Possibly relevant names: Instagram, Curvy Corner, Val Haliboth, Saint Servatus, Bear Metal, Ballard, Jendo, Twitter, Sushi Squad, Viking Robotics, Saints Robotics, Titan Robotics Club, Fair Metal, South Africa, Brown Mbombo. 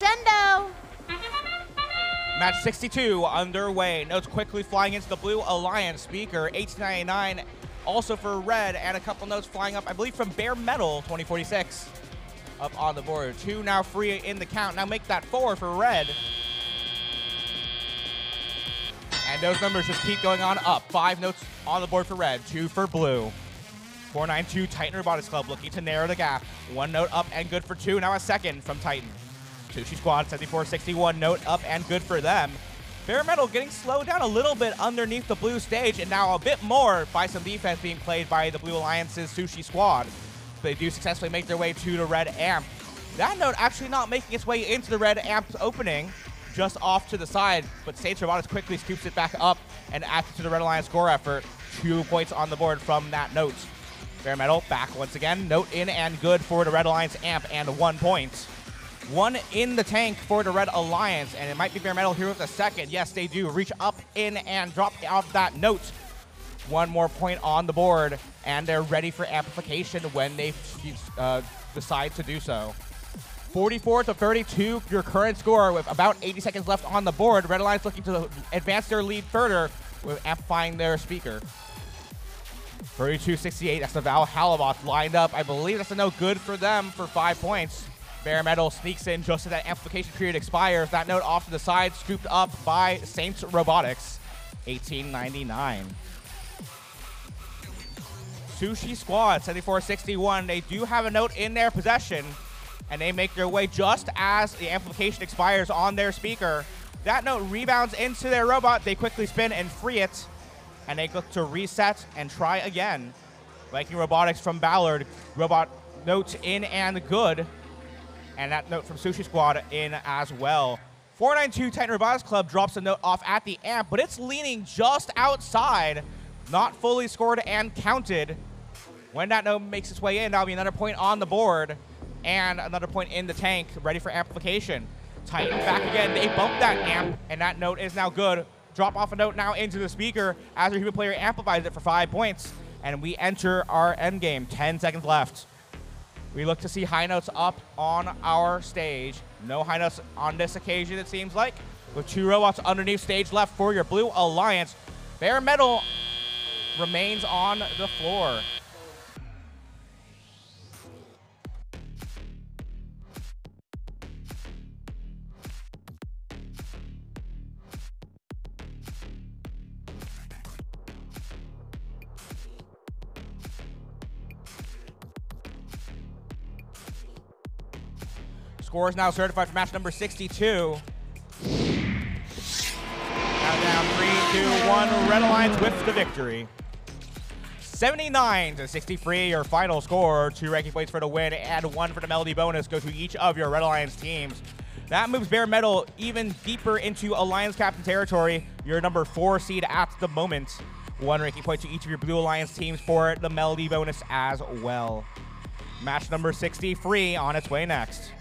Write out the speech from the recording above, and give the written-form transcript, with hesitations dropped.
Jendo! Match 62 underway. Notes quickly flying into the blue Alliance speaker, 1899 also for red, and a couple notes flying up, I believe, from Bear Metal, 2046. Up on the board. Two now free in the count. Now make that four for red. And those numbers just keep going on up. Five notes on the board for red, two for blue. 492 Titan Robotics Club looking to narrow the gap. One note up and good for two. Now a second from Titan. Sushi Squad 74-61, note up and good for them. Fair Metal getting slowed down a little bit underneath the blue stage, and now a bit more by some defense being played by the Blue Alliance's Sushi Squad. They do successfully make their way to the red amp. That note actually not making its way into the red amp's opening, just off to the side, but Saint Servatus quickly scoops it back up and adds to the Red Alliance score effort. 2 points on the board from that note. Fair Metal back once again. Note in and good for the Red Alliance amp and 1 point. One in the tank for the Red Alliance, and it might be Fair Metal here with a second. Yes, they do reach up in and drop off that note. 1 more point on the board, and they're ready for amplification when they decide to do so. 44-32, your current score with about 80 seconds left on the board. Red Alliance looking to advance their lead further with amplifying their speaker. 32-68, that's the Val Haliboth lined up. I believe that's a no good for them for 5 points. Bare Metal sneaks in just as that amplification period expires. That note off to the side, scooped up by Saints Robotics, 1899. Sushi Squad, 74-61. They do have a note in their possession, and they make their way just as the amplification expires on their speaker. That note rebounds into their robot. They quickly spin and free it, and they look to reset and try again. Viking Robotics from Ballard, robot note in and good, and that note from Sushi Squad in as well. 492 Titan Robotics Club drops a note off at the amp, but it's leaning just outside, not fully scored and counted. When that note makes its way in, that'll be another point on the board and another point in the tank, ready for amplification. Titan back again, they bump that amp, and that note is now good. Drop off a note now into the speaker as the human player amplifies it for 5 points, and we enter our end game, 10 seconds left. We look to see high notes up on our stage. No high notes on this occasion, it seems like, with two robots underneath stage left for your Blue Alliance. Bare Metal remains on the floor. Score is now certified for match number 62. Now down 3-2-1, Red Alliance with the victory. 79-63, your final score. 2 ranking points for the win and 1 for the Melody bonus go to each of your Red Alliance teams. That moves Bear Metal even deeper into Alliance Captain territory. You're number 4 seed at the moment. 1 ranking point to each of your Blue Alliance teams for the Melody bonus as well. Match number 63 on its way next.